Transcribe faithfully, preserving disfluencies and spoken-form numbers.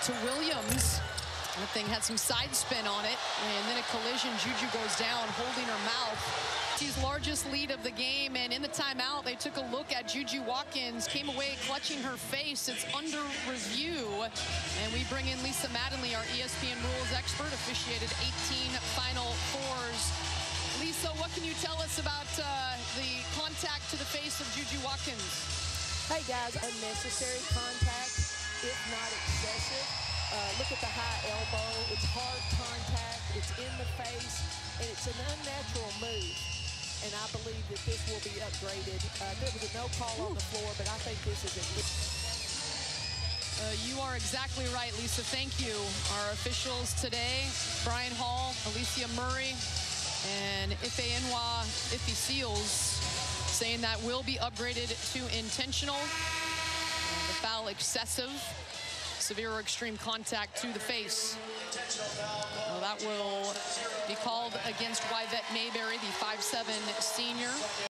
out to Williams. That thing had some side spin on it, and then a collision. Juju goes down holding her mouth. She's largest lead of the game, and in the timeout, they took a look at Juju Watkins, came away clutching her face. It's under review, and we bring in Lisa Maddenley, our E S P N rules expert, officiated eighteen Final Fours. Lisa, what can you tell us about uh, the contact to the face of Juju Watkins? Hey guys, unnecessary contact, if not excessive. Uh, look at the high elbow. It's hard contact, it's in the face, and it's an unnatural move. And I believe that this will be upgraded. Uh, there was a no call Ooh. on the floor, but I think this is it. Uh, you are exactly right, Lisa. Thank you. Our officials today, Brian Hall, Alicia Murray, and Ife Inwa, Ife Seals, saying that will be upgraded to intentional, and the foul excessive, severe or extreme contact to the face. Well, that will be called against Yvette Mayberry, the five seven senior.